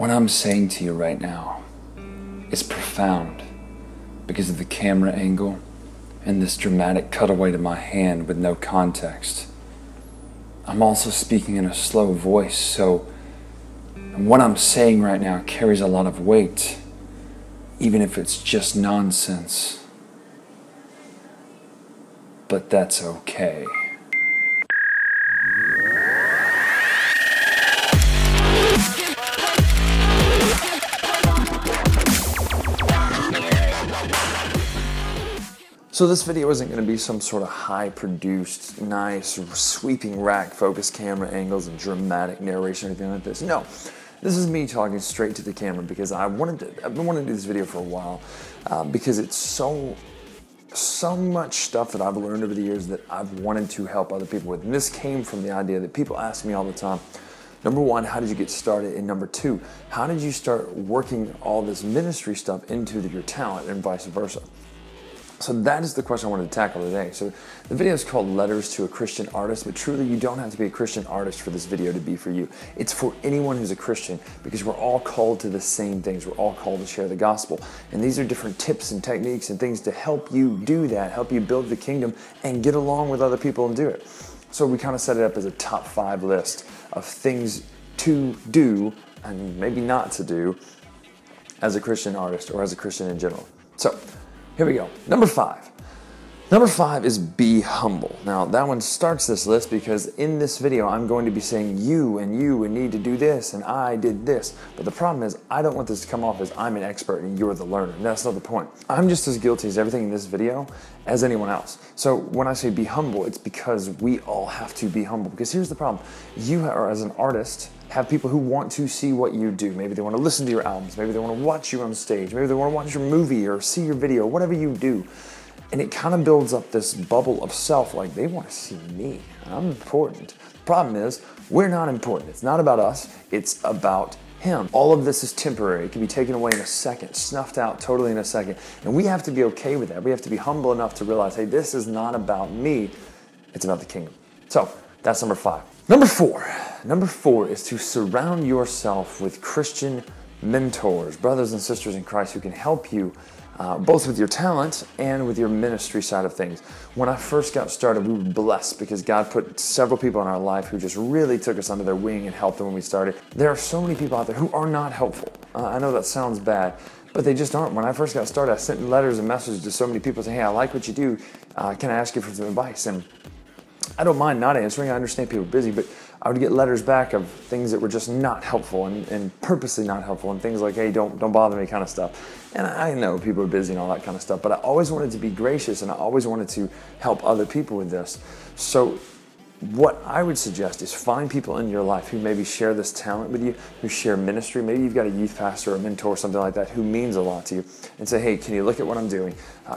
What I'm saying to you right now is profound because of the camera angle and this dramatic cutaway to my hand with no context. I'm also speaking in a slow voice, so what I'm saying right now carries a lot of weight, even if it's just nonsense. But that's okay. So this video isn't going to be some sort of high-produced, nice, sweeping rack, focus camera angles, and dramatic narration or anything like this. No, this is me talking straight to the camera because I've been wanting to do this video for a while because it's so much stuff that I've learned over the years that I've wanted to help other people with. And this came from the idea that people ask me all the time, number one, how did you get started? And number two, how did you start working all this ministry stuff into your talent and vice versa? So that is the question I wanted to tackle today. So the video is called Letters to a Christian Artist, but truly you don't have to be a Christian artist for this video to be for you. It's for anyone who's a Christian because we're all called to the same things. We're all called to share the gospel. And these are different tips and techniques and things to help you do that, help you build the kingdom and get along with other people and do it. So we kind of set it up as a top 5 list of things to do and maybe not to do as a Christian artist or as a Christian in general. So here we go. Number 5. Number 5 is be humble. Now that one starts this list because in this video I'm going to be saying you would need to do this and I did this. But the problem is I don't want this to come off as I'm an expert and you're the learner. That's not the point. I'm just as guilty as everything in this video as anyone else. So when I say be humble, it's because we all have to be humble. Because here's the problem. You are, as an artist, have people who want to see what you do. Maybe they want to listen to your albums. Maybe they want to watch you on stage. Maybe they want to watch your movie or see your video, whatever you do. And it kind of builds up this bubble of self, like they want to see me. I'm important. The problem is we're not important. It's not about us. It's about him. All of this is temporary. It can be taken away in a second, snuffed out totally in a second. And we have to be okay with that. We have to be humble enough to realize, hey, this is not about me. It's about the kingdom. So that's number 5. Number 4 is to surround yourself with Christian mentors, brothers and sisters in Christ who can help you both with your talent and with your ministry side of things. When I first got started, we were blessed because God put several people in our life who just really took us under their wing and helped them when we started. There are so many people out there who are not helpful. I know that sounds bad, but they just aren't. When I first got started, I sent letters and messages to so many people saying, hey, I like what you do. Can I ask you for some advice? And I don't mind not answering. I understand people are busy, but I would get letters back of things that were just not helpful and purposely not helpful and things like, hey, don't bother me kind of stuff. And I know people are busy and all that kind of stuff, but I always wanted to be gracious and I always wanted to help other people with this. So what I would suggest is find people in your life who maybe share this talent with you, who share ministry. Maybe you've got a youth pastor or a mentor or something like that who means a lot to you and say, hey, can you look at what I'm doing?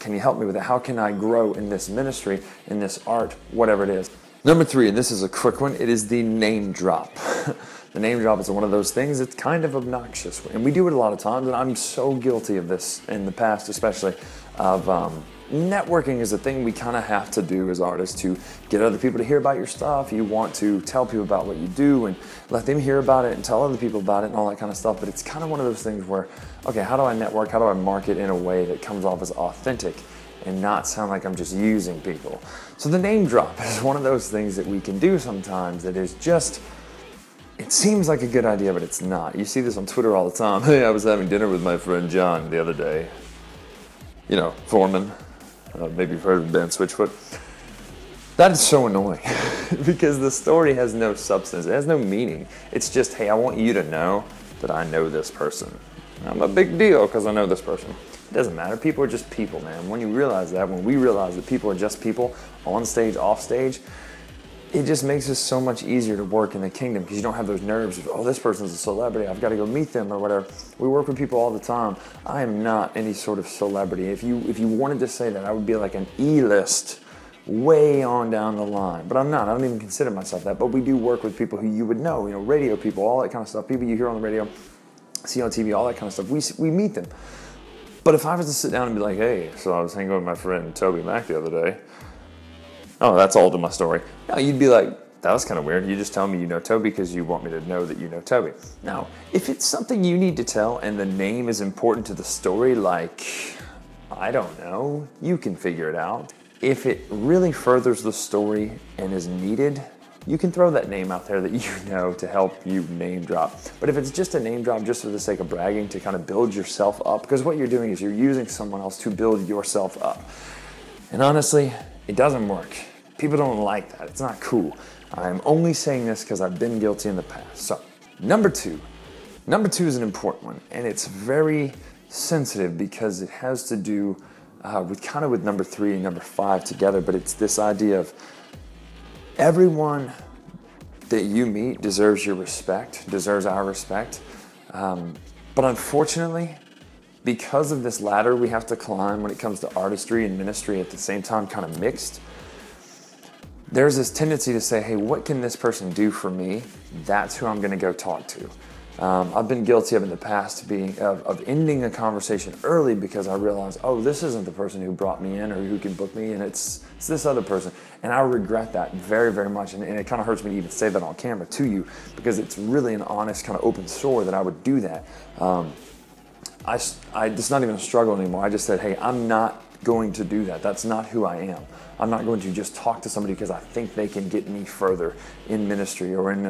Can you help me with it? How can I grow in this ministry, in this art, whatever it is? Number 3, and this is a quick one, it is the name drop. The name drop is one of those things that's kind of obnoxious, and we do it a lot of times, and I'm so guilty of this in the past, especially of networking is a thing we kind of have to do as artists to get other people to hear about your stuff. You want to tell people about what you do and let them hear about it and tell other people about it and all that kind of stuff, but it's kind of one of those things where, okay, how do I network? How do I market in a way that comes off as authentic and not sound like I'm just using people? So the name drop is one of those things that we can do sometimes that is just, it seems like a good idea, but it's not. You see this on Twitter all the time. Hey, I was having dinner with my friend John the other day. You know, Foreman. Maybe you've heard of the band Switchfoot. That is so annoying because the story has no substance. It has no meaning. It's just, hey, I want you to know that I know this person. I'm a big deal because I know this person. It doesn't matter. People are just people, man. When you realize that, when we realize that people are just people, on stage, off stage, it just makes it so much easier to work in the kingdom because you don't have those nerves of, oh, this person's a celebrity. I've got to go meet them or whatever. We work with people all the time. I am not any sort of celebrity. If you wanted to say that, I would be like an E-list way on down the line, but I'm not. I don't even consider myself that, but we do work with people who you would know, you know, radio people, all that kind of stuff, people you hear on the radio, see on TV, all that kind of stuff. We meet them. But if I was to sit down and be like, hey, so I was hanging with my friend Toby Mac the other day. Oh, that's all to my story. No, you'd be like, that was kind of weird. You just tell me you know Toby because you want me to know that you know Toby. Now, if it's something you need to tell and the name is important to the story, like, I don't know, you can figure it out. If it really furthers the story and is needed, you can throw that name out there that you know to help you name drop. But if it's just a name drop just for the sake of bragging to kind of build yourself up, because what you're doing is you're using someone else to build yourself up. And honestly, it doesn't work. People don't like that. It's not cool. I'm only saying this because I've been guilty in the past. So, number two is an important one, and it's very sensitive because it has to do with number three and number five together, but it's this idea of everyone that you meet deserves your respect, deserves our respect. But unfortunately, because of this ladder we have to climb when it comes to artistry and ministry at the same time, kind of mixed, there's this tendency to say, hey, what can this person do for me? That's who I'm gonna go talk to. I've been guilty of in the past of ending a conversation early because I realized, oh, this isn't the person who brought me in or who can book me in, it's this other person. And I regret that very, very much. And it kind of hurts me to even say that on camera to you because it's really an honest kind of open sore that I would do that. It's not even a struggle anymore. I just said, hey, I'm not going to do that. That's not who I am. I'm not going to just talk to somebody because I think they can get me further in ministry or in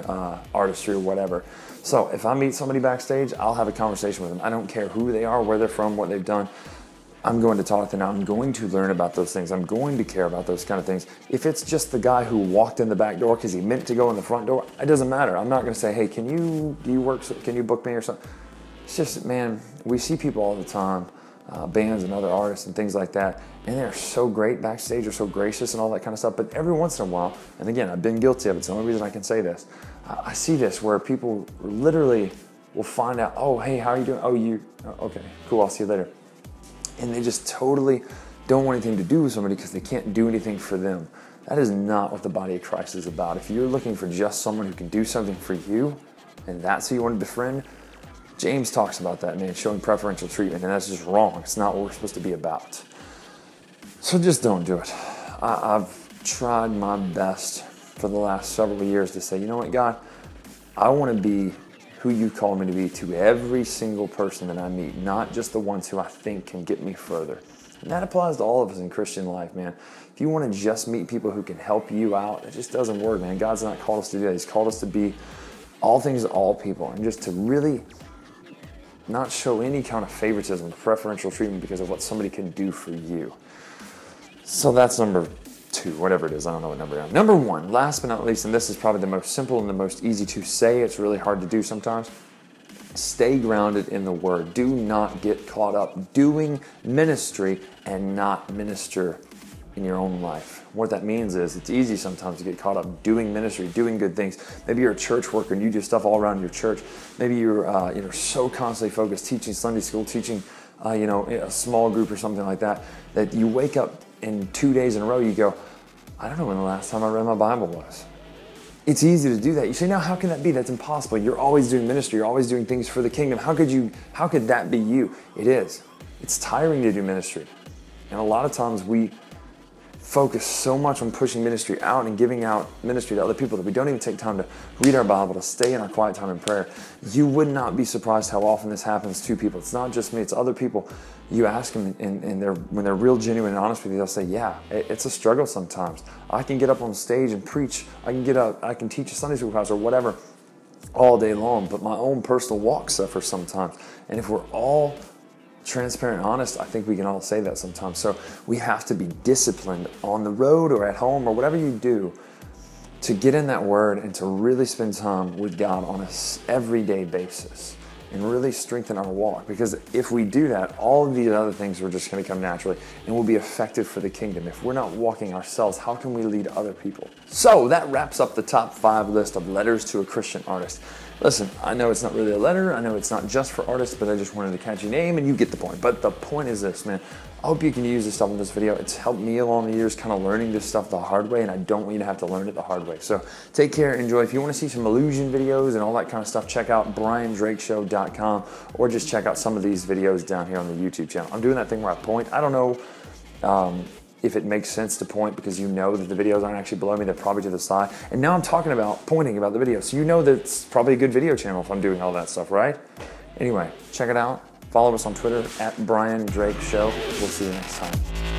artistry or whatever. So if I meet somebody backstage, I'll have a conversation with them. I don't care who they are, where they're from, what they've done. I'm going to talk to them. I'm going to learn about those things. I'm going to care about those kind of things. If it's just the guy who walked in the back door because he meant to go in the front door, it doesn't matter. I'm not going to say, hey, can you book me or something? It's just, man, we see people all the time, bands and other artists and things like that, and they're so great backstage, they're so gracious and all that kind of stuff, but every once in a while, and again, I've been guilty of it, it's the only reason I can say this, I see this where people literally will find out, oh, hey, how are you doing? Oh, you, okay, cool, I'll see you later. And they just totally don't want anything to do with somebody because they can't do anything for them. That is not what the body of Christ is about. If you're looking for just someone who can do something for you, and that's who you want to befriend, James talks about that, man, showing preferential treatment, and that's just wrong. It's not what we're supposed to be about. So just don't do it. I've tried my best for the last several years to say, you know what, God, I want to be who you call me to be to every single person that I meet, not just the ones who I think can get me further. And that applies to all of us in Christian life, man. If you want to just meet people who can help you out, it just doesn't work, man. God's not called us to do that. He's called us to be all things to all people and just to really not show any kind of favoritism, preferential treatment because of what somebody can do for you. So that's number two, whatever it is, I don't know what number I am. Number one, last but not least, and this is probably the most simple and the most easy to say, it's really hard to do sometimes, stay grounded in the word. Do not get caught up doing ministry and not minister in your own life. What that means is it's easy sometimes to get caught up doing ministry, doing good things. Maybe you're a church worker and you do stuff all around your church. Maybe you're so constantly focused teaching Sunday school, teaching a small group or something like that, that you wake up in 2 days in a row, you go, I don't know when the last time I read my Bible was. It's easy to do that. You say, now how can that be? That's impossible. You're always doing ministry. You're always doing things for the kingdom. How could that be you? It is. It's tiring to do ministry. And a lot of times we focus so much on pushing ministry out and giving out ministry to other people that we don't even take time to read our Bible, to stay in our quiet time in prayer. You would not be surprised how often this happens to people. It's not just me, it's other people. You ask them and when they're real genuine and honest with you, they'll say, yeah, it's a struggle sometimes. I can get up on stage and preach. I can teach a Sunday school class or whatever all day long, but my own personal walk suffers sometimes. And if we're all transparent and honest, I think we can all say that sometimes. So we have to be disciplined on the road or at home or whatever you do to get in that word and to really spend time with God on an everyday basis and really strengthen our walk. Because if we do that, all of these other things are just going to come naturally and we'll be effective for the kingdom. If we're not walking ourselves, how can we lead other people? So that wraps up the top 5 list of letters to a Christian artist. Listen, I know it's not really a letter, I know it's not just for artists, but I just wanted to catch your name and you get the point. But the point is this, man, I hope you can use this stuff in this video. It's helped me along the years kind of learning this stuff the hard way, and I don't want you to have to learn it the hard way. So take care, enjoy. If you want to see some illusion videos and all that kind of stuff, check out bryandrakeshow.com or just check out some of these videos down here on the YouTube channel. I'm doing that thing where I point. I don't know if it makes sense to point, because you know that the videos aren't actually below me, they're probably to the side. And now I'm talking about pointing about the video, so you know that's probably a good video channel if I'm doing all that stuff, right? Anyway, check it out. Follow us on Twitter at Bryan Drake Show. We'll see you next time.